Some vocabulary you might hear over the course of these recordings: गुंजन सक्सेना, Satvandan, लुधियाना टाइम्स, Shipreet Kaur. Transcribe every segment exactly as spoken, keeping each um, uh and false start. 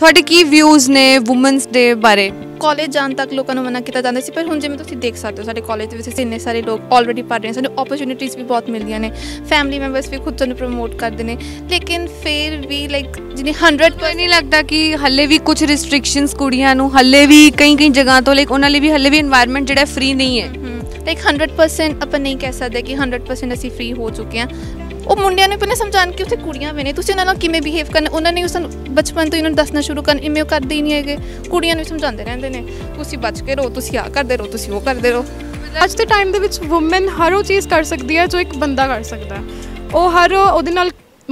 ਤੁਹਾਡੇ ਕੀ ਵਿਊਜ਼ ਨੇ ਵੂਮਨਸ ਡੇ ਬਾਰੇ? कॉलेज जाने तक लोगों ने मना किया जाता सी, पर हुण जिवें तुसीं देख सकते हो साडे कॉलेज विच इन्ने सारे लोग ऑलरेडी पढ़ रहे हैं, सानूं ओपरचुनिटीज़ भी बहुत मिल रही ने, फैमिली मैंबर्स भी खुद सानूं प्रमोट करते हैं, लेकिन फिर भी लाइक जिन्हें हंड्रेड पर नहीं लगता कि हले भी कुछ रिस्ट्रिक्शनस कुड़ियां नूं हले भी कई कई जगह तो लाइक उन्हां लई भी हले भी एनवायरमेंट जिहड़ा फ्री नहीं है। लाइक हंड्रेड परसेंट अपन नहीं कह सकते कि हंड्रेड परसेंट असीं फ्री हो चुके हैं। वो मुंडिया ने पहले समझा कि उसे कुड़ियाँ भी ने तुम उन्होंने किमें बिहेव करना, उन्होंने उस बचपन तो इन्होंने दसना शुरू करना, इमें करते ही नहीं है कि कुड़ियाँ भी समझाते रहते हैं तुम बच के रहो, तुम आ करते रहो, तुम वो करते रहो। अज के टाइम के वूमेन हर वो चीज़ कर सकती है जो एक बंदा कर सकता है, वो हर वो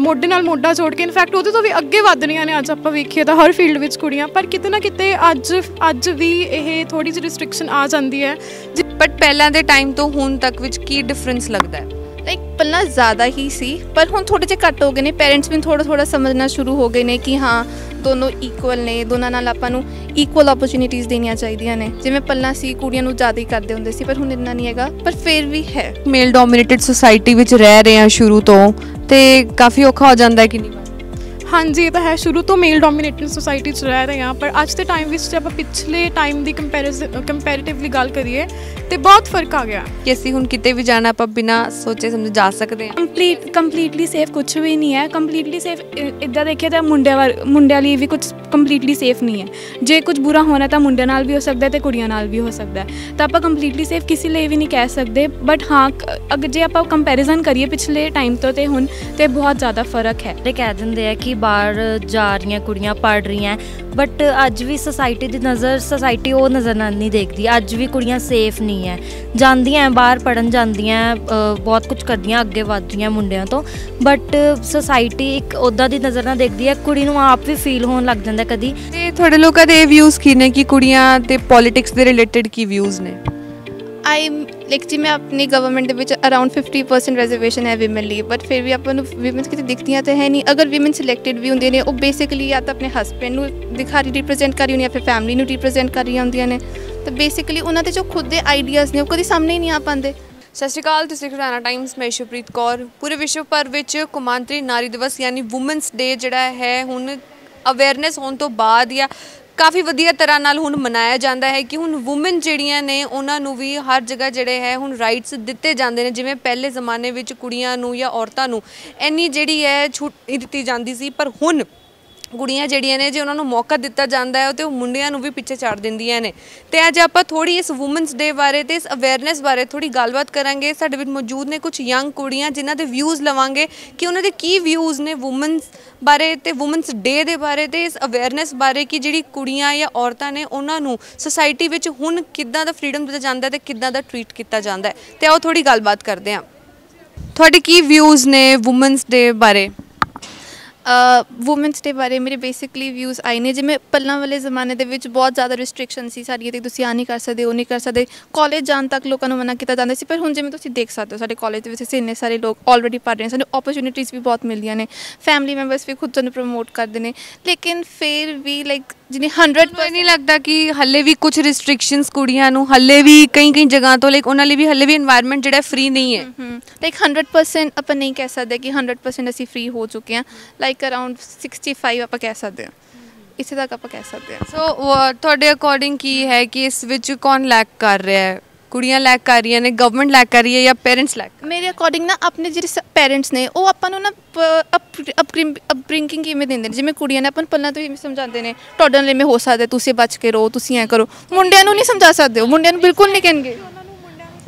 मोढे नाल मोढा जोड़ के इनफैक्ट वो तो भी अगे वध रही ने। अज आप वेखिए तो हर फील्ड में कुड़ियाँ, पर कितने ना कितने अज अज भी ये थोड़ी जी रिस्ट्रिक्शन आ जाती है। बट पहला के टाइम तो हूँ तक की डिफरेंस लगता है? लाइक पहला ज़्यादा ही सी, पर हुण थोड़े जे घट हो गए ने, पेरेंट्स भी थोड़ा थोड़ा समझना शुरू हो गए ने कि हाँ दोनों इक्वल ने, दोनों नाल आपां नूं इक्वल ओपरचुनिटीज़ देनियां चाहिदियां ने। जिवें पहला सी कुड़ियां नूं ज़्यादा ही करदे हुंदे सी, पर हुण इन्ना नहीं हैगा, पर फिर भी है। मेल डोमिनेटेड सोसाइटी विच रह रहे हैं शुरू तो, ते काफ़ी औखा हो जांदा है कि नहीं? हाँ जी, ये तो है, शुरू तो मेल डोमिनेटेड सोसाइटी रह रहे हैं, पर अज के टाइम में जब पिछले टाइम की कंपेरिज कंपेरेटिवली गल करिए तो बहुत फर्क आ गया कि असी हुण किते भी जाना आप बिना सोचे समझे जा सकते हैं। कंप्लीट कंप्लीटली सेफ कुछ भी नहीं है, कंप्लीटली सेफ इदा देखिए तो मुंडे मुंडिया लिए भी कुछ कंप्लीटली सेफ नहीं है। जे कुछ बुरा होना तो मुंडे नाल भी हो सकता है तो कुड़ियां नाल भी हो सकता है, तो आप कंप्लीटली सेफ किसी लिए भी नहीं कह सकते। बट हाँ, अगर जे आप कंपेरिजन करिए पिछले टाइम तो हुण तो बहुत ज़्यादा फर्क है। तो कह देंगे है कि बाहर जा रही हैं कुड़ियाँ, पढ़ रही हैं, बट अज भी सोसाइटी की नज़र सोसाइटी वो नज़र नहीं देखती। अज भी कुड़ियाँ सेफ नहीं है, जांदियां हैं बाहर पढ़न, जांदियां हैं बहुत कुछ करदियां, अगे वधदियां मुंडियां तो, बट सोसाइटी एक उदा दी नज़र ना देखदी है, कुड़ी नूं आप भी फील होण लग जांदा कदी। ते थोड़े लोकां दे व्यूज़ की ने कि कुड़ियाँ ते पॉलिटिक्स दे रिलेटेड की व्यूज़ ने? आई लाइक जी मैं अपनी गवर्नमेंट के अराउंड फिफ्टी परसेंट रिजर्वेशन है विमेन लिए, बट फिर भी अपन वीमेंस कितनी दिखती तो है नहीं। अगर वीमेन सिलेक्टेड भी होंगे ने वो बेसिकली या तो अपने हस्बैंड दिखा रही रिप्रजेंट कर रही होंगी या फिर फैमिली रिप्रजेंट कर रही होंगे ने, तो बेसिकली उन्होंने जो खुद के आइडियाज़ ने वो कभी सामने ही नहीं आ पाते। सत श्री अकाल, तुसीं लुधियाना टाइम्स, मैं शिवप्रीत कौर। पूरे विश्व भर में कौमांतरी नारी दिवस यानी वूमेंस डे जिहड़ा है हुण अवेयरनैस होने तो बाद या काफ़ी वधिया तरह नाल हुण मनाया जाता है कि हुण वूमेन जिहड़ियां ने उन्हां नूं भी हर जगह जिहड़े है हुण राइट्स दिते जाते हैं। जिवें पहले जमाने विच कुड़ियां नूं या औरतां नूं इन्नी जिहड़ी है छूट नहीं दिती जाती सी, पर हुण कुड़ियां जिहड़ियां ने जे उन्हां नूं मौका दिता जाता है तो मुंडियां नूं भी पिछे छाड़ दिंदियां ने। ते अज आपां थोड़ी इस वूमेंस डे बारे ते इस अवेयरनैस बारे थोड़ी गलबात करांगे। साडे विच मौजूद ने कुछ यंग कुड़ियां जिन्हां दे व्यूज़ लवांगे कि उन्हां दे की व्यूज़ ने वूमेंस बारे ते वूमेंस डे दे बारे ते इस अवेयरनैस बारे कि जिहड़ी कुड़ियां या औरतां ने उन्हां नूं सोसाइटी विच हुण किद्दां दा फ्रीडम दित्ता जांदा है ते किद्दां दा ट्रीट कीता जांदा है। ते आओ थोड़ी गलबात करदे हां। तुहाडे की व्यूज़ ने वूमेंस डे बारे? वूमेंस डे बारे मेरे बेसिकली व्यूज़ आए ने जिमें पहलों वाले जमाने के बहुत ज़्यादा रिस्ट्रिक्शन सी सारियां ते तुसीं आ नहीं कर सकते, वो नहीं कर सकते, कॉलेज जाने तक लोगों मना किया जाता सी। पर हुण जिवें तुसीं देख सकते हो साडे कॉलेज विच इन्ने सारे लोग ऑलरेडी पढ़ रहे हैं, सानूं ओपरचुनिटीज़ भी बहुत मिल रही ने, फैमिली मैंबर्स भी खुद सानूं प्रमोट करते हैं, लेकिन फिर भी लाइक जिन्हें हंड्रेड पर नहीं लगता कि हले भी कुछ रिस्ट्रिक्शनस कुड़ियां नूं हले भी कई कई जगह तो लाइक उन्होंने भी हले भी एनवायरमेंट जिहड़ा फ्री नहीं है। लाइक हंड्रेड परसेंट अपन नहीं कह सकते कि हंड्रेड परसेंट असी फ्री हो चुके हैं, लाइक अराउंड सिक्सटी फाइव आप कह सकते हैं, इसे तक आप कह सकते हैं। सो थोड़े अकॉर्डिंग की है कि इस विच कौन लैक कर रहा है? कुड़ियाँ लैक कर रही ने, गवर्नमेंट लैक कर रही है, या पेरेंट्स लैक? मेरे अकॉर्डिंग ना अपने जो पेरेंट्स ने वो अपन ना अपब्रिंकिंग किमें देंगे, जिमें कुड़ियाँ ने अपन पहला तो ही समझाते हैं टोडन ले में हो सकता है तुम बच के रहो, तुम ऐ करो। मुंडिया नहीं समझा सकते, मुंडिया बिल्कुल नहीं कहेंगे,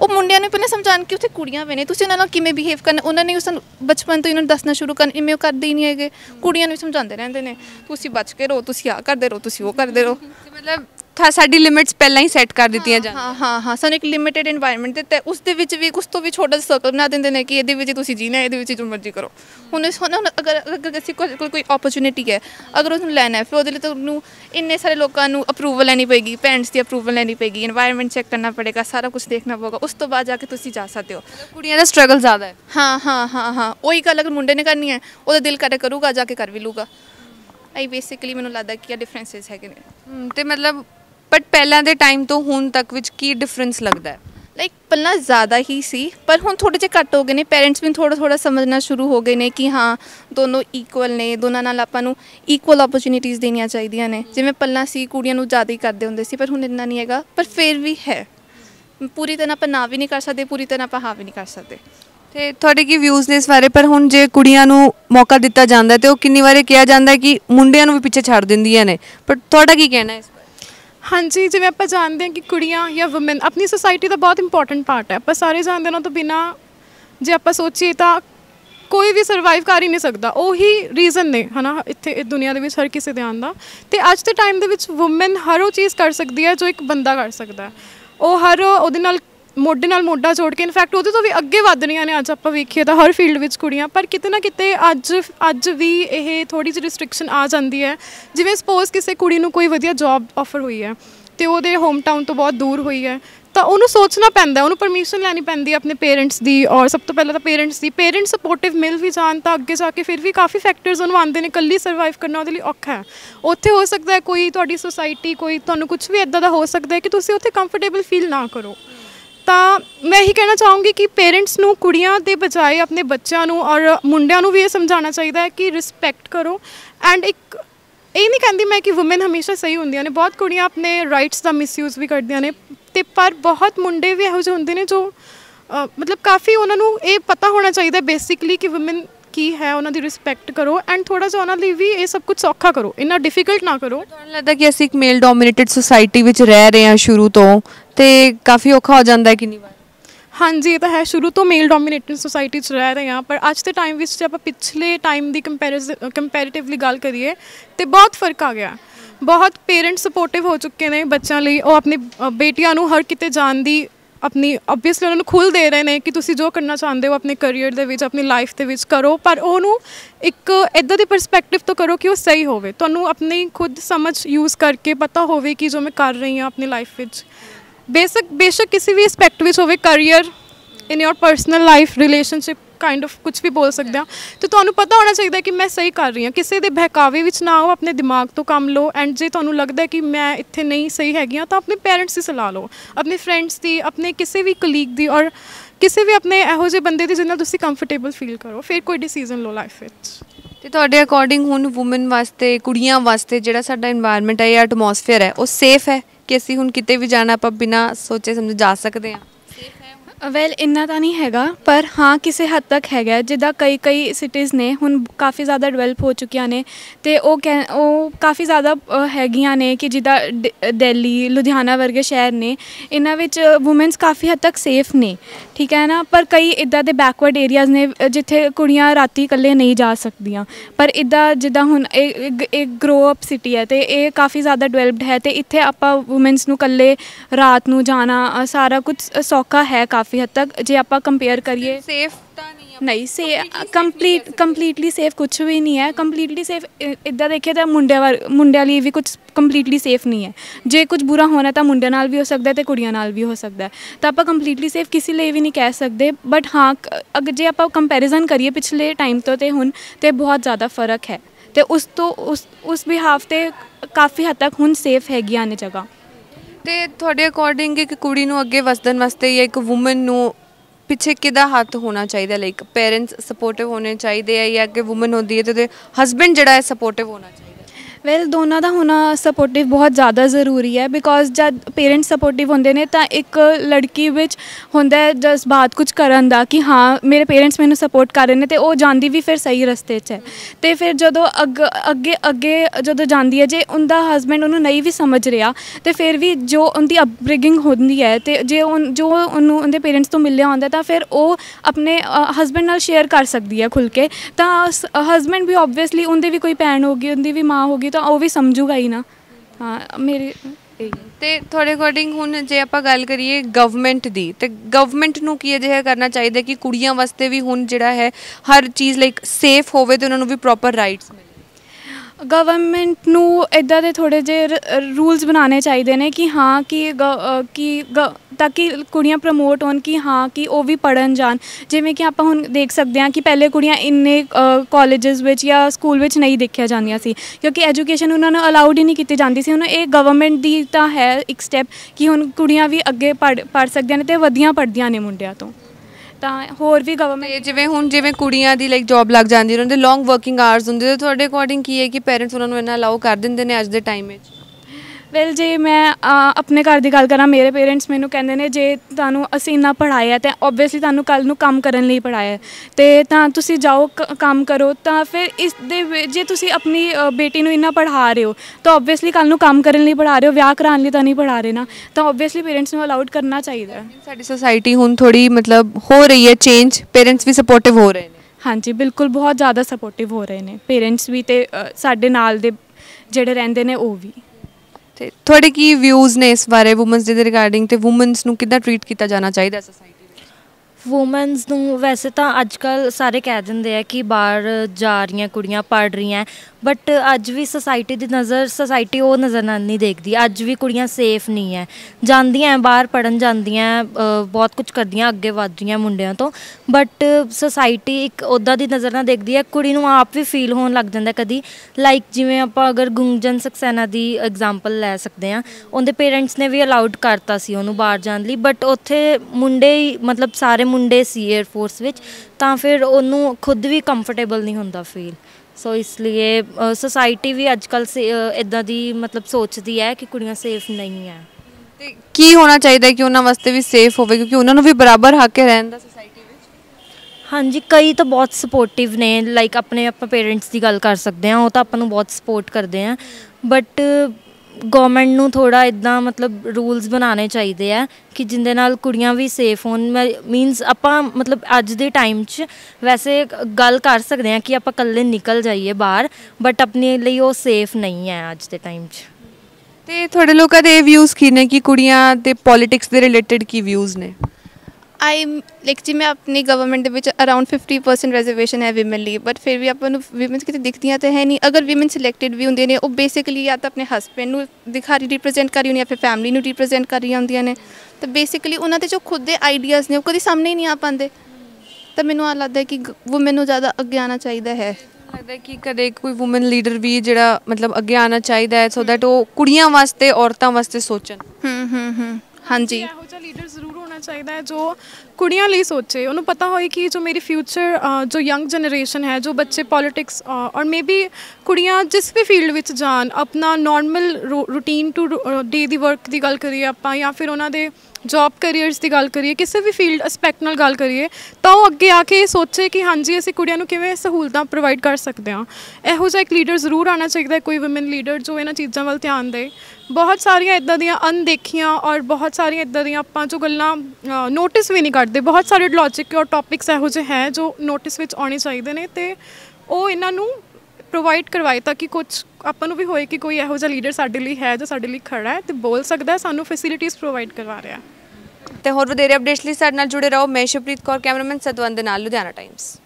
वो मुंडिया ने पहले समझा कि उसे कुड़ियाँ भी ने उन्होंने किमें बिहेव करना, उन्होंने उस बचपन तो इन्होंने दसना शुरू करना, इमें करते ही नहीं है कि कुड़ियाँ भी समझाते रहते हैं तुम बच के रहो, तुम आ करते रहो, तुम वो करते रहो। मतलब हाँ, साडी लिमिट्स पहले ही सैट कर दी जाती हैं। हाँ हाँ हाँ, सानूं एक लिमिटेड एनवायरमेंट दिता है, उस दे विच भी कुछ तो भी छोटा जिहा सर्कल बना देंदे ने कि इहदे विच तुसीं जीना है, इहदे विच जो मर्जी करो। हुण हुण अगर अगर किसी कोल कोई ओपरचुनिटी है, अगर उसनूं लैना है, फिर उसदे लई तुहानूं इन्ने सारे लोकां नूं अप्रूवल लैनी पेगी, पेरेंट्स दी अप्रूवल लैनी पेगी, एनवायरमेंट चैक करना पड़ेगा, सारा कुछ देखना पवेगा, उस तो बाद जाके तुसीं जा सकते हो। कुड़ियां दा स्ट्रगल ज़्यादा है। हाँ हाँ हाँ हाँ, वही गल अगर मुंडे ने करनी है ओहदा दिल करे करूगा जाके कर भी लूगा। आई बेसिकली मैनूं लगदा कि आ डिफरेंसिस है कि नहीं ते मतलब। बट पहला दे टाइम तो हुण तक विच की डिफरेंस लगता है? लाइक पहला ज़्यादा ही सी पर हुण थोड़े जे घट हो गए ने। पेरेंट्स भी थोड़ा थोड़ा समझना शुरू हो गए ने कि हाँ दोनों इक्वल ने, दोनों नाल आपां नूं इक्वल ओपरचुनिटीज़ देनियां चाहिदियां ने। जिवें पहला सी कुड़ियां नूं ज़्यादा ही करदे हुंदे सी, पर हुण इन्ना नहीं हैगा। पर फिर भी है, पूरी तरह आपां ना भी नहीं कर सकदे, पूरी तरह आपां हाँ भी नहीं कर सकदे। ਤੇ ਤੁਹਾਡੇ ਕੀ ਵਿਊਜ਼ ਨੇ ਇਸ ਬਾਰੇ? ਪਰ ਹੁਣ ਜੇ ਕੁੜੀਆਂ ਨੂੰ ਮੌਕਾ ਦਿੱਤਾ ਜਾਂਦਾ ਤੇ ਉਹ ਕਿੰਨੀ ਵਾਰੇ ਕਿਹਾ ਜਾਂਦਾ ਕਿ ਮੁੰਡਿਆਂ ਨੂੰ ਵੀ ਪਿੱਛੇ ਛੱਡ ਦਿੰਦੀਆਂ ਨੇ, ਪਰ ਤੁਹਾਡਾ ਕੀ ਕਹਿਣਾ ਹੈ ਇਸ ਬਾਰੇ? ਹਾਂਜੀ, ਜਿਵੇਂ ਆਪਾਂ ਜਾਣਦੇ ਹਾਂ ਕਿ ਕੁੜੀਆਂ ਜਾਂ ਔਮਨ ਆਪਣੀ ਸੋਸਾਇਟੀ ਦਾ ਬਹੁਤ ਇੰਪੋਰਟੈਂਟ ਪਾਰਟ ਹੈ। ਆਪਾਂ ਸਾਰੇ ਜਾਣਦੇ ਹਾਂ, ਉਹਨਾਂ ਤੋਂ ਬਿਨਾ ਜੇ ਆਪਾਂ ਸੋਚੀਏ ਤਾਂ ਕੋਈ ਵੀ ਸਰਵਾਈਵ ਕਰ ਹੀ ਨਹੀਂ ਸਕਦਾ। ਉਹੀ ਰੀਜ਼ਨ ਨੇ ਹੈ ਨਾ ਇੱਥੇ ਇਸ ਦੁਨੀਆ ਦੇ ਵਿੱਚ ਹਰ ਕਿਸੇ ਦੇ ਆਉਣ ਦਾ। ਅਤੇ ਅੱਜ ਦੇ ਟਾਈਮ ਦੇ ਵਿੱਚ ਔਮਨ ਹਰ ਉਹ ਚੀਜ਼ ਕਰ ਸਕਦੀ ਹੈ ਜੋ ਇੱਕ ਬੰਦਾ ਕਰ ਸਕਦਾ। ਉਹ ਹਰ ਉਹਦੇ ਨਾਲ ਮੋਢੇ ਨਾਲ ਮੋਢਾ ਜੋੜ ਕੇ ਇਨਫੈਕਟ ਉਹਦੇ ਤੋਂ ਵੀ ਅੱਗੇ ਵੱਧ ਰਹੀਆਂ ਨੇ। ਅੱਜ ਆਪਾਂ ਵੇਖੀਏ ਤਾਂ ਹਰ ਫੀਲਡ ਵਿੱਚ ਕੁੜੀਆਂ, ਪਰ ਕਿਤੇ ਨਾ ਕਿਤੇ ਅੱਜ ਅੱਜ ਵੀ ਇਹ ਥੋੜ੍ਹੀ ਜਿਹੀ ਰਿਸਟ੍ਰਿਕਸ਼ਨ ਆ ਜਾਂਦੀ ਹੈ। ਜਿਵੇਂ ਸਪੋਜ਼ ਕਿਸੇ ਕੁੜੀ ਨੂੰ ਕੋਈ ਵਧੀਆ ਜੌਬ ਆਫਰ ਹੋਈ ਹੈ ਅਤੇ ਉਹਦੇ ਹੋਮ ਟਾਊਨ ਤੋਂ ਬਹੁਤ ਦੂਰ ਹੋਈ ਹੈ, ਤਾਂ ਉਹਨੂੰ ਸੋਚਣਾ ਪੈਂਦਾ, ਉਹਨੂੰ ਪਰਮਿਸ਼ਨ ਲੈਣੀ ਪੈਂਦੀ ਆਪਣੇ ਪੇਰੈਂਟਸ ਦੀ। ਔਰ ਸਭ ਤੋਂ ਪਹਿਲਾਂ ਤਾਂ ਪੇਰੈਂਟਸ ਦੀ, ਪੇਰੈਂਟਸ ਸਪੋਰਟਿਵ ਮਿਲ ਵੀ ਜਾਣ ਤਾਂ ਅੱਗੇ ਜਾ ਕੇ ਫਿਰ ਵੀ ਕਾਫੀ ਫੈਕਟਰਸ ਉਹਨੂੰ ਆਉਂਦੇ ਨੇ। ਇਕੱਲੀ ਸਰਵਾਈਵ ਕਰਨਾ ਉਹਦੇ ਲਈ ਔਖਾ ਹੈ। ਉੱਥੇ ਹੋ ਸਕਦਾ ਹੈ ਕੋਈ ਤੁਹਾਡੀ ਸੁਸਾਇਟੀ, ਕੋਈ ਤੁਹਾਨੂੰ ਕੁਛ ਵੀ ਇੱਦਾਂ ਦਾ ਹੋ ਸਕਦਾ ਹੈ ਕਿ ਤੁਸੀਂ ਉੱਥੇ ਕੰਫਰਟੇਬਲ ਫੀਲ ਨਾ ਕਰੋ। ਤਾਂ ਮੈਂ ਇਹੀ ਕਹਿਣਾ ਚਾਹੂੰਗੀ ਕਿ ਪੇਰੈਂਟਸ ਨੂੰ ਕੁੜੀਆਂ ਦੇ ਬਜਾਏ ਆਪਣੇ ਬੱਚਿਆਂ ਨੂੰ ਔਰ ਮੁੰਡਿਆਂ ਨੂੰ ਵੀ ਇਹ ਸਮਝਾਉਣਾ ਚਾਹੀਦਾ ਹੈ ਕਿ ਰਿਸਪੈਕਟ ਕਰੋ। ਐਂਡ ਇੱਕ ਇਹ ਨਹੀਂ ਕਹਿੰਦੀ ਮੈਂ ਕਿ ਵੂਮੈਨ ਹਮੇਸ਼ਾ ਸਹੀ ਹੁੰਦੀਆਂ ਨੇ, ਬਹੁਤ ਕੁੜੀਆਂ ਆਪਣੇ ਰਾਈਟਸ ਦਾ ਮਿਸਯੂਜ਼ ਵੀ ਕਰਦੀਆਂ ਨੇ। ਅਤੇ ਪਰ ਬਹੁਤ ਮੁੰਡੇ ਵੀ ਇਹੋ ਜਿਹੇ ਹੁੰਦੇ ਨੇ ਜੋ ਮਤਲਬ ਕਾਫੀ ਉਹਨਾਂ ਨੂੰ ਇਹ ਪਤਾ ਹੋਣਾ ਚਾਹੀਦਾ ਬੇਸਿਕਲੀ ਕਿ ਵੂਮੈਨ ਕੀ ਹੈ, ਉਹਨਾਂ ਦੀ ਰਿਸਪੈਕਟ ਕਰੋ। ਐਂਡ ਥੋੜ੍ਹਾ ਜਿਹਾ ਉਹਨਾਂ ਲਈ ਵੀ ਇਹ ਸਭ ਕੁਝ ਸੌਖਾ ਕਰੋ, ਇੰਨਾ ਡਿਫੀਕਲਟ ਨਾ ਕਰੋ। ਤੁਹਾਨੂੰ ਲੱਗਦਾ ਕਿ ਅਸੀਂ ਇੱਕ ਮੇਲ ਡੋਮੀਨੇਟਡ ਸੋਸਾਇਟੀ ਵਿੱਚ ਰਹਿ ਰਹੇ ਹਾਂ ਸ਼ੁਰੂ ਤੋਂ, ਅਤੇ ਕਾਫੀ ਔਖਾ ਹੋ ਜਾਂਦਾ ਹੈ ਕਿੰਨੀ ਵਾਰ? ਹਾਂਜੀ, ਇਹ ਤਾਂ ਹੈ, ਸ਼ੁਰੂ ਤੋਂ ਮੇਲ ਡੋਮੀਨੇਟਡ ਸੋਸਾਇਟੀ 'ਚ ਰਹਿ ਰਹੇ ਹਾਂ। ਪਰ ਅੱਜ ਦੇ ਟਾਈਮ ਵਿੱਚ ਜੇ ਆਪਾਂ ਪਿਛਲੇ ਟਾਈਮ ਦੀ ਕੰਪੈਰੀਜ਼ ਕੰਪੈਰੀਟਿਵਲੀ ਗੱਲ ਕਰੀਏ ਤਾਂ ਬਹੁਤ ਫਰਕ ਆ ਗਿਆ। ਬਹੁਤ ਪੇਰੈਂਟਸ ਸਪੋਰਟਿਵ ਹੋ ਚੁੱਕੇ ਨੇ ਬੱਚਿਆਂ ਲਈ। ਉਹ ਆਪਣੀ ਬੇਟੀਆਂ ਨੂੰ ਹਰ ਕਿਤੇ ਜਾਣ ਦੀ ਆਪਣੀ ਓਬਵੀਅਸਲੀ ਉਹਨਾਂ ਨੂੰ ਖੁੱਲ੍ਹ ਦੇ ਰਹੇ ਨੇ ਕਿ ਤੁਸੀਂ ਜੋ ਕਰਨਾ ਚਾਹੁੰਦੇ ਹੋ ਆਪਣੇ ਕਰੀਅਰ ਦੇ ਵਿੱਚ, ਆਪਣੀ ਲਾਈਫ ਦੇ ਵਿੱਚ ਕਰੋ, ਪਰ ਉਹਨੂੰ ਇੱਕ ਇੱਦਾਂ ਦੇ ਪਰਸਪੈਕਟਿਵ ਤੋਂ ਕਰੋ ਕਿ ਉਹ ਸਹੀ ਹੋਵੇ। ਤੁਹਾਨੂੰ ਆਪਣੀ ਖੁਦ ਸਮਝ ਯੂਜ਼ ਕਰਕੇ ਪਤਾ ਹੋਵੇ ਕਿ ਜੋ ਮੈਂ ਕਰ ਰਹੀ ਹਾਂ ਆਪਣੀ ਲਾਈਫ ਵਿੱਚ, ਬੇਸ਼ੱਕ ਬੇਸ਼ੱਕ ਕਿਸੇ ਵੀ ਐਸਪੈਕਟ ਵਿੱਚ ਹੋਵੇ, career, in your personal life, relationship, kind of ਕੁਛ ਵੀ ਬੋਲ ਸਕਦੇ ਹਾਂ। ਅਤੇ ਤੁਹਾਨੂੰ ਪਤਾ ਹੋਣਾ ਚਾਹੀਦਾ ਕਿ ਮੈਂ ਸਹੀ ਕਰ ਰਹੀ ਹਾਂ। ਕਿਸੇ ਦੇ ਬਹਿਕਾਵੇ ਵਿੱਚ ਨਾ ਆਓ, ਆਪਣੇ ਦਿਮਾਗ ਤੋਂ ਕੰਮ ਲਓ। ਐਂਡ ਜੇ ਤੁਹਾਨੂੰ ਲੱਗਦਾ ਕਿ ਮੈਂ ਇੱਥੇ ਨਹੀਂ ਸਹੀ ਹੈਗੀ ਹਾਂ ਤਾਂ ਆਪਣੇ ਪੇਰੈਂਟਸ ਦੀ ਸਲਾਹ ਲਓ, ਆਪਣੇ ਫਰੈਂਡਸ ਦੀ, ਆਪਣੇ ਕਿਸੇ ਵੀ ਕਲੀਗ ਦੀ, ਔਰ ਕਿਸੇ ਵੀ ਆਪਣੇ ਇਹੋ ਜਿਹੇ ਬੰਦੇ ਦੀ ਜਿਹਦੇ ਨਾਲ ਤੁਸੀਂ ਕੰਫਰਟੇਬਲ ਫੀਲ ਕਰੋ, ਫਿਰ ਕੋਈ ਡਿਸੀਜ਼ਨ ਲਓ ਲਾਈਫ ਵਿੱਚ। ਅਤੇ ਤੁਹਾਡੇ ਅਕੋਰਡਿੰਗ ਹੁਣ ਵੂਮਨ ਵਾਸਤੇ, ਕੁੜੀਆਂ ਵਾਸਤੇ ਜਿਹੜਾ ਸਾਡਾ ਇਨਵਾਇਰਮੈਂਟ ਹੈ ਜਾਂ ਐਟਮੋਸਫੇਅਰ ਹੈ, ਉਹ ਸੇਫ ਹੈ ਕਿ ਅਸੀਂ ਹੁਣ ਕਿਤੇ ਵੀ ਜਾਣਾ ਆਪਾਂ ਬਿਨਾਂ ਸੋਚੇ ਸਮਝ ਜਾ ਸਕਦੇ ਹਾਂ? ਵੈਲ ਇੰਨਾ ਤਾਂ ਨਹੀਂ ਹੈਗਾ, ਪਰ ਹਾਂ ਕਿਸੇ ਹੱਦ ਤੱਕ ਹੈਗਾ। ਜਿੱਦਾਂ ਕਈ ਕਈ ਸਿਟੀਜ਼ ਨੇ ਹੁਣ ਕਾਫੀ ਜ਼ਿਆਦਾ ਡਿਵੈਲਪ ਹੋ ਚੁੱਕੀਆਂ ਨੇ, ਅਤੇ ਉਹ ਕਹਿ ਉਹ ਕਾਫੀ ਜ਼ਿਆਦਾ ਹੈਗੀਆਂ ਨੇ ਕਿ ਜਿੱਦਾਂ ਦਿੱਲੀ, ਲੁਧਿਆਣਾ ਵਰਗੇ ਸ਼ਹਿਰ ਨੇ, ਇਹਨਾਂ ਵਿੱਚ ਵੂਮੈਨਸ ਕਾਫੀ ਹੱਦ ਤੱਕ ਸੇਫ ਨੇ, ਠੀਕ ਹੈ ਨਾ। ਪਰ ਕਈ ਇੱਦਾਂ ਦੇ ਬੈਕਵਰਡ ਏਰੀਆਜ਼ ਨੇ ਜਿੱਥੇ ਕੁੜੀਆਂ ਰਾਤੀ ਇਕੱਲੇ ਨਹੀਂ ਜਾ ਸਕਦੀਆਂ। ਪਰ ਇੱਦਾਂ ਜਿੱਦਾਂ ਹੁਣ ਇਹ ਗਰੋ ਅਪ ਸਿਟੀ ਹੈ ਅਤੇ ਇਹ ਕਾਫੀ ਜ਼ਿਆਦਾ ਡਿਵੈਲਪਡ ਹੈ, ਅਤੇ ਇੱਥੇ ਆਪਾਂ ਵੂਮੈਨਸ ਨੂੰ ਇਕੱਲੇ ਰਾਤ ਨੂੰ ਜਾਣਾ ਸਾਰਾ ਕੁਝ ਸੌਖਾ ਹੈ ਕਾਫੀ ਹੱਦ ਤੱਕ। ਜੇ ਆਪਾਂ ਕੰਪੇਅਰ ਕਰੀਏ, ਸੇਫ ਤਾਂ ਨਹੀਂ, ਸੇ ਕੰਪਲੀਟ ਕੰਪਲੀਟਲੀ ਸੇਫ ਕੁਛ ਵੀ ਨਹੀਂ ਹੈ। ਕੰਪਲੀਟਲੀ ਸੇਫ ਇੱਦਾਂ ਦੇਖਿਆ ਤਾਂ ਮੁੰਡਿਆਂ ਵਾਰ ਮੁੰਡਿਆਂ ਲਈ ਵੀ ਕੁਝ ਕੰਪਲੀਟਲੀ ਸੇਫ ਨਹੀਂ ਹੈ। ਜੇ ਕੁਝ ਬੁਰਾ ਹੋਣਾ ਤਾਂ ਮੁੰਡਿਆਂ ਨਾਲ ਵੀ ਹੋ ਸਕਦਾ ਅਤੇ ਕੁੜੀਆਂ ਨਾਲ ਵੀ ਹੋ ਸਕਦਾ, ਤਾਂ ਆਪਾਂ ਕੰਪਲੀਟਲੀ ਸੇਫ ਕਿਸੇ ਲਈ ਵੀ ਨਹੀਂ ਕਹਿ ਸਕਦੇ। ਬਟ ਹਾਂ, ਅਗਰ ਜੇ ਆਪਾਂ ਕੰਪੈਰੀਜ਼ਨ ਕਰੀਏ ਪਿਛਲੇ ਟਾਈਮ ਤੋਂ ਅਤੇ ਹੁਣ, ਤਾਂ ਬਹੁਤ ਜ਼ਿਆਦਾ ਫਰਕ ਹੈ। ਅਤੇ ਉਸ ਤੋਂ ਉਸ ਉਸ ਬਿਹਾਫ 'ਤੇ ਕਾਫੀ ਹੱਦ ਤੱਕ ਹੁਣ ਸੇਫ ਹੈਗੀਆਂ ਨੇ ਜਗ੍ਹਾ। ਅਤੇ ਤੁਹਾਡੇ ਅਕੋਰਡਿੰਗ ਇੱਕ ਕੁੜੀ ਨੂੰ ਅੱਗੇ ਵੱਧਣ ਵਾਸਤੇ ਜਾਂ ਇੱਕ ਵੂਮਨ ਨੂੰ ਪਿੱਛੇ ਕਿਹਦਾ ਹੱਥ ਹੋਣਾ ਚਾਹੀਦਾ? ਲਾਈਕ ਪੇਰੈਂਟਸ ਸਪੋਰਟਿਵ ਹੋਣੇ ਚਾਹੀਦੇ ਹੈ, ਜਾਂ ਅੱਗੇ ਵੂਮਨ ਹੁੰਦੀ ਹੈ ਅਤੇ ਉਹਦੇ ਹਸਬੈਂਡ ਜਿਹੜਾ ਹੈ ਸਪੋਰਟਿਵ ਹੋਣਾ ਚਾਹੀਦਾ? ਵੈਲ ਦੋਨਾਂ ਦਾ ਹੋਣਾ ਸਪੋਰਟਿਵ ਬਹੁਤ ਜ਼ਿਆਦਾ ਜ਼ਰੂਰੀ ਹੈ, ਬਿਕੋਜ਼ ਜਦ ਪੇਰੈਂਟਸ ਸਪੋਰਟਿਵ ਹੁੰਦੇ ਨੇ ਤਾਂ ਇੱਕ ਲੜਕੀ ਵਿੱਚ ਹੁੰਦਾ ਹੈ ਜਜ਼ਬਾਤ ਕੁਝ ਕਰਨ ਦਾ ਕਿ ਹਾਂ ਮੇਰੇ ਪੇਰੈਂਟਸ ਮੈਨੂੰ ਸਪੋਰਟ ਕਰ ਰਹੇ ਨੇ, ਅਤੇ ਉਹ ਜਾਂਦੀ ਵੀ ਫਿਰ ਸਹੀ ਰਸਤੇ 'ਚ ਹੈ। ਅਤੇ ਫਿਰ ਜਦੋਂ ਅੱਗ ਅੱਗੇ ਅੱਗੇ ਜਦੋਂ ਜਾਂਦੀ ਹੈ, ਜੇ ਉਹਦਾ ਹਸਬੈਂਡ ਉਹਨੂੰ ਨਹੀਂ ਵੀ ਸਮਝ ਰਿਹਾ, ਅਤੇ ਫਿਰ ਵੀ ਜੋ ਉਹਦੀ ਅਪਬ੍ਰਿੰਗਿੰਗ ਹੁੰਦੀ ਹੈ, ਅਤੇ ਜੇ ਉਹ ਜੋ ਉਹਨੂੰ ਉਹਦੇ ਪੇਰੈਂਟਸ ਤੋਂ ਮਿਲਿਆ ਹੁੰਦਾ, ਤਾਂ ਫਿਰ ਉਹ ਆਪਣੇ ਹਸਬੈਂਡ ਨਾਲ ਸ਼ੇਅਰ ਕਰ ਸਕਦੀ ਹੈ ਖੁੱਲ੍ਹ ਕੇ। ਤਾਂ ਹਸਬੈਂਡ ਵੀ ਓਬਵੀਅਸਲੀ ਉਹਦੀ ਵੀ ਕੋਈ ਭੈਣ ਹੋਗੀ, ਉਹਦੀ ਵੀ ਮਾਂ ਹੋਗੀ, ਤਾਂ ਉਹ ਵੀ ਸਮਝੂਗਾ ਹੀ ਨਾ। ਹਾਂ ਮੇਰੇ ਅਤੇ ਤੁਹਾਡੇ ਅਕੋਰਡਿੰਗ ਹੁਣ ਜੇ ਆਪਾਂ ਗੱਲ ਕਰੀਏ ਗਵਰਮੈਂਟ ਦੀ, ਤਾਂ ਗਵਰਮੈਂਟ ਨੂੰ ਕੀ ਅਜਿਹਾ ਕਰਨਾ ਚਾਹੀਦਾ ਕਿ ਕੁੜੀਆਂ ਵਾਸਤੇ ਵੀ ਹੁਣ ਜਿਹੜਾ ਹੈ ਹਰ ਚੀਜ਼ ਲਾਈਕ ਸੇਫ ਹੋਵੇ ਅਤੇ ਉਹਨਾਂ ਨੂੰ ਵੀ ਪ੍ਰੋਪਰ ਰਾਈਟਸ ਮਿਲੇ? ਗਵਰਮੈਂਟ ਨੂੰ ਇੱਦਾਂ ਦੇ ਥੋੜ੍ਹੇ ਜਿਹੇ ਰੂਲਸ ਬਣਾਉਣੇ ਚਾਹੀਦੇ ਨੇ ਕਿ ਹਾਂ ਕਿ ਗ ਕਿ ਗ ताकि कुड़ियाँ प्रमोट होन कि हाँ कि वह भी पढ़न जान। जिमें कि आप हम देख सकते हैं कि पहले कुड़ियाँ इन्ने कॉलेज़ या स्कूल नहीं देखिया जांदियां सी क्योंकि एजुकेशन उन्होंने अलाउड ही नहीं की जाती सी। हुण ये गवर्नमेंट दी तां है एक स्टैप कि हुण कुड़ियाँ भी अगे पढ़ पढ़ सकदियां ने ते वधियां पढ़दियां ने मुंडियां तों। तां होर भी गवर्नमेंट जिवें हुण जिवें कुड़ियाँ दी लाइक जॉब लग जांदी उन्हां दे लॉन्ग वर्किंग आवर्स हुंदे तुहाडे अकॉर्डिंग की है कि पेरेंट्स उन्हां नूं इन्ना अलाउ कर दिंदे ने अज दे टाइम विच? वैल जे मैं आ, अपने घर की गल करा मेरे पेरेंट्स मैनू कहते हैं जे तू असं इन्ना पढ़ाया तो ओबवियसली तू कल काम करने लिए पढ़ाया तो तुसी जाओ काम करो। तो फिर इस दे जे तुसी अपनी बेटी नू इन्ना पढ़ा रहे हो तो ओबवियसली कल काम करने लिए पढ़ा रहे हो, विआह कराने लिए तो नहीं पढ़ा रहे ना। तो ओबवियसली पेरेंट्स नू अलाउड करना चाहिए। साडी सोसाइटी हुण थोड़ी मतलब हो रही है चेंज, पेरेंट्स भी सपोर्टिव हो रहे हैं। हाँ जी बिल्कुल, बहुत ज़्यादा सपोर्टिव हो रहे हैं पेरेंट्स भी तो साडे नाल दे जिहड़े रहिंदे ने ओह भी। थोड़े की व्यूज़ ने इस बारे वूमेंस डे के रिगार्डिंग तो वूमेंस नू कितना ट्रीट किया जाना चाहिए सोसाइटी? वूमेंस नू वैसे तो अजकल सारे कह देंगे है कि बाहर जा रही हैं कुड़ियाँ पढ़ रही हैं बट अज भी सोसाइटी की नज़र सोसाइटी वो नज़र नहीं देखती। अज भी कुड़ियाँ सेफ नहीं है, जांदियां हैं बाहर पढ़न जांदियां, बहुत कुछ करदियां, अगे वधदियां मुंडियां तो बट सोसाइटी एक उदा की नज़र ना देखती है। कुड़ी नूं आप भी फील होने लग जाता कदी लाइक जिवें आपां अगर गुंजन सक्सेना की एग्जाम्पल लै सकते हैं, उनके पेरेंट्स ने भी अलाउड करता सी उन्होंने बाहर जाने लई बट उत्थे मुंडे ही मतलब सारे मुंडे सी एयरफोर्स विच तां फिर उन्होंने खुद भी कंफर्टेबल नहीं होंदा फील। सो इसलिए सोसाइटी भी अजकल से इदा की मतलब सोचती है कि कुड़ियाँ सेफ नहीं है। की होना चाहिए कि उन्होंने वास्ते भी सेफ होवे क्योंकि उन्होंने भी बराबर हक है रहन दा सोसाइटी विच? हाँ जी, कई तो बहुत सपोर्टिव ने लाइक अपने आप पेरेंट्स की गल कर सकते हैं, वो तो अपन बहुत सपोर्ट करते हैं बट गवर्नमेंट नू थोड़ा इदा मतलब रूल्स बनाने चाहिए है कि जिंदे नाल कुड़ियाँ भी सेफ होन। मीनस आपां मतलब अज दे टाइम च वैसे गल कर सकते हैं कि आपां कल्ले निकल जाइए बाहर बट अपने लिए वो सेफ नहीं है अज दे टाइम च। ते थोड़े लोगों के व्यूज़ की ने कि कुड़ियाँ ते पॉलिटिक्स के रिलेटेड की व्यूज़ ने? आई लाइक जी मैं अपनी गवर्नमेंट के विच अराउंड फिफ्टी परसेंट रिजर्वेशन है वीमेन लिए बट फिर भी अपन वीमेंस कितनी दिखदियाँ तो है नहीं। अगर वीमेन सिलेक्टेड भी होंगे ने वो बेसिकली या तो अपने हस्बैंड नू दिखा रही रिप्रजेंट कर रही होंगी या फिर फैमिली नू रिप्रजेंट कर रही होंगी ने तो बेसिकली उन्होंने जो खुद के आइडियाज़ ने कभी सामने ही नहीं आ पाते। तो मैनू आ लगता है कि वूमेन नू ज़्यादा अगे आना चाहिए है। लगता है कि कदे कोई वूमेन लीडर भी जिहड़ा मतलब अगे आना चाहिए सो दैट वो कुड़ियाँ वास्ते औरतों वास्ते सोचन। हाँ जी, यहो जिहा लीडर जरूर होना चाहिए जो कुड़ियाँ लिए सोचे, उन्हें पता होए कि जो मेरी फ्यूचर जो यंग जनरेशन है जो बच्चे पॉलिटिक्स और मे बी कुड़ियाँ जिस भी फील्ड विच जान अपना नॉर्मल रूटीन टू डे दी वर्क की गल करिए आपां या फिर उन्हां दे जॉब करियर्स की गल करिए किसी भी फील्ड एस्पैक्ट नाल गल करिए तो वो अगे आके सोचे कि हाँ जी असीं कुड़ियां नूं किवें सहूलतां प्रोवाइड कर सकते हैं। इहो जिहा एक लीडर जरूर आना चाहिए, कोई वुमेन लीडर जो इन्हां चीज़ों वाल ध्यान दे। बहुत सारिया इदां दियां अनदेखियां और बहुत सारिया इदां दियां आपां जो गल्लां नोटिस भी नहीं करते, बहुत सारे लॉजिक और टॉपिक्स इहो जे हैं जो नोटिस विच आने चाहिए ने ते ओ इन्हां नूं प्रोवाइड करवाए ताकि कुछ आपनों भी होए कि कोई इहो जिहा लीडर साडे लई है जो साडे लई खड़ा है तो बोल सकता है, सानू फैसिलिटीज़ प्रोवाइड करवा रहा है। तो होर वधेरे अपडेट्स लई साडे नाल जुड़े रहो। मैं शिवप्रीत कौर, कैमरामैन सतवंदन, लुधियाना टाइम्स।